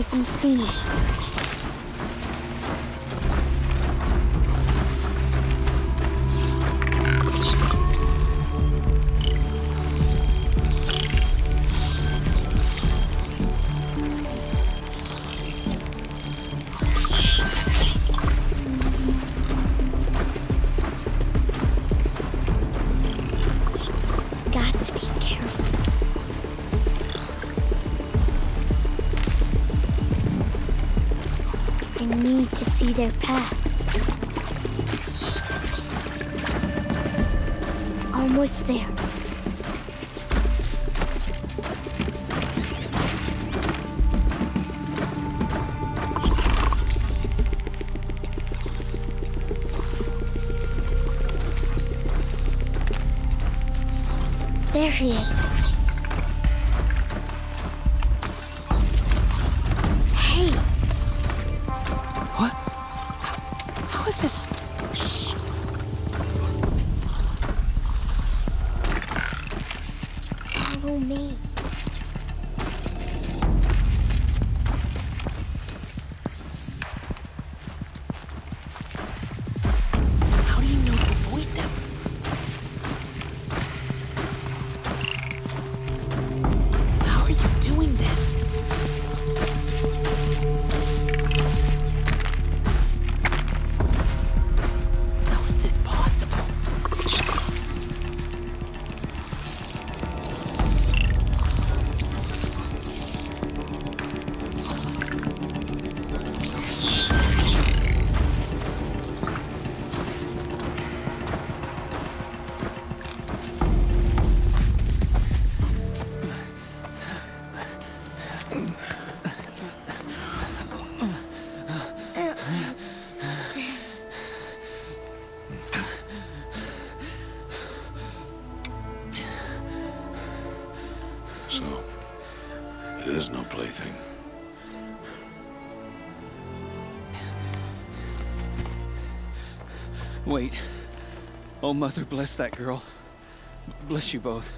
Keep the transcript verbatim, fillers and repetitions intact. let them see. Their paths. Almost there. There he is. Wait. Oh, Mother, bless that girl. Bless you both.